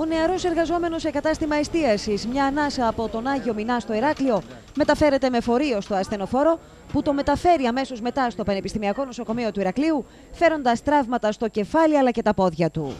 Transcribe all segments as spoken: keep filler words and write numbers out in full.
Ο νεαρός εργαζόμενος σε κατάστημα εστίασης, μια ανάσα από τον Άγιο Μινά στο Ηράκλειο, μεταφέρεται με φορείο στο ασθενοφόρο, που το μεταφέρει αμέσως μετά στο Πανεπιστημιακό Νοσοκομείο του Ηρακλείου, φέροντας τραύματα στο κεφάλι αλλά και τα πόδια του.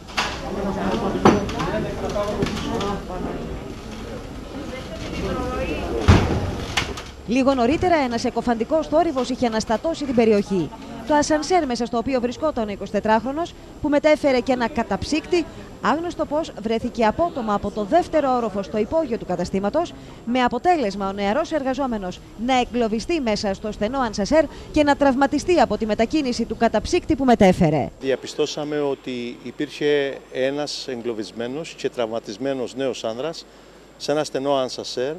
Λίγο νωρίτερα, ένας εκκοφαντικός θόρυβος είχε αναστατώσει την περιοχή. Το ασανσέρ μέσα στο οποίο βρισκόταν ο εικοσιτετράχρονος, που μετέφερε και ένα καταψύκτη, άγνωστο πώς βρέθηκε απότομα από το δεύτερο όροφο στο υπόγειο του καταστήματος, με αποτέλεσμα ο νεαρός εργαζόμενος να εγκλωβιστεί μέσα στο στενό ασανσέρ και να τραυματιστεί από τη μετακίνηση του καταψύκτη που μετέφερε. Διαπιστώσαμε ότι υπήρχε ένας εγκλωβισμένος και τραυματισμένος νέος άνδρας σε ένα στενό ασανσέρ,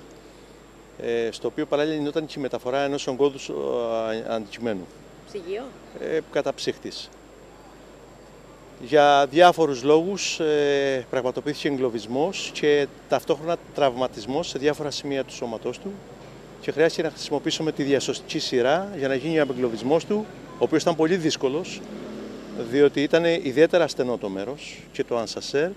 στο οποίο παράλληλα γινόταν και η μεταφορά ενός ογκώδου αντικειμένου. Ψυγείο. Ε, καταψύχτης. Για διάφορους λόγους ε, πραγματοποιήθηκε εγκλωβισμός και ταυτόχρονα τραυματισμός σε διάφορα σημεία του σώματός του και χρειάστηκε να χρησιμοποιήσουμε τη διασωστική σειρά για να γίνει ο εγκλωβισμός του, ο οποίος ήταν πολύ δύσκολος, διότι ήταν ιδιαίτερα στενό το μέρος και το ασανσέρ,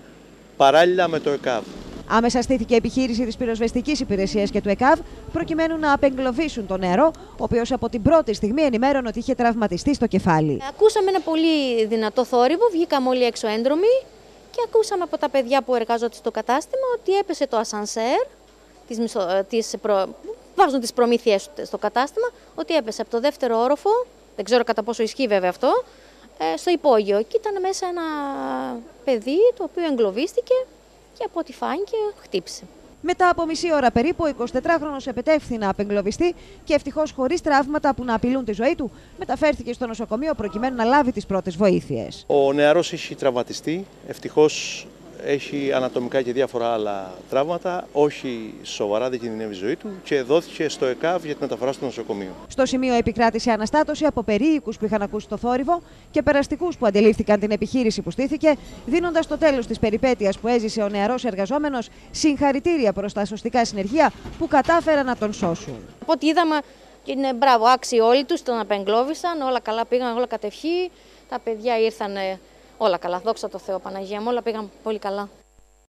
παράλληλα με το ΕΚΑΒ. Άμεσα στήθηκε η επιχείρηση της πυροσβεστικής υπηρεσίας και του ΕΚΑΒ προκειμένου να απεγκλωβίσουν τον νεαρό, ο οποίος από την πρώτη στιγμή ενημέρωνε ότι είχε τραυματιστεί στο κεφάλι. Ακούσαμε ένα πολύ δυνατό θόρυβο, βγήκαμε όλοι έξω έντρομοι και ακούσαμε από τα παιδιά που εργάζονται στο κατάστημα ότι έπεσε το ασανσέρ, τις μισο... τις προ... βάζουν τις προμήθειές στο κατάστημα, ότι έπεσε από το δεύτερο όροφο, δεν ξέρω κατά πόσο ισχύει βέβαια αυτό, στο υπόγειο. Και ήταν μέσα ένα παιδί το οποίο εγκλωβίστηκε. Και από ό,τι φάνηκε, χτύπησε. Μετά από μισή ώρα περίπου, ο εικοσιτετράχρονος επετεύχθη να απεγκλωβιστεί και ευτυχώς χωρίς τραύματα που να απειλούν τη ζωή του, μεταφέρθηκε στο νοσοκομείο προκειμένου να λάβει τις πρώτες βοήθειες. Ο νεαρός έχει τραυματιστεί. Ευτυχώς έχει ανατομικά και διάφορα άλλα τραύματα, όχι σοβαρά, δεν κινδυνεύει η ζωή του και δόθηκε στο ΕΚΑΒ για τη μεταφορά στο νοσοκομείο. Στο σημείο επικράτησε αναστάτωση από περίοικους που είχαν ακούσει το θόρυβο και περαστικούς που αντιλήφθηκαν την επιχείρηση που στήθηκε, δίνοντας το τέλος της περιπέτειας που έζησε ο νεαρός εργαζόμενος συγχαρητήρια προς τα σωστικά συνεργεία που κατάφεραν να τον σώσουν. Από ό,τι είδαμε, είναι μπράβο, άξιοι όλοι τους, τον απεγκλώβησαν, όλα καλά πήγαν, όλα κατευχή, τα παιδιά ήρθαν. Όλα καλά, δόξα τω Θεώ Παναγία μου, όλα πήγαν πολύ καλά.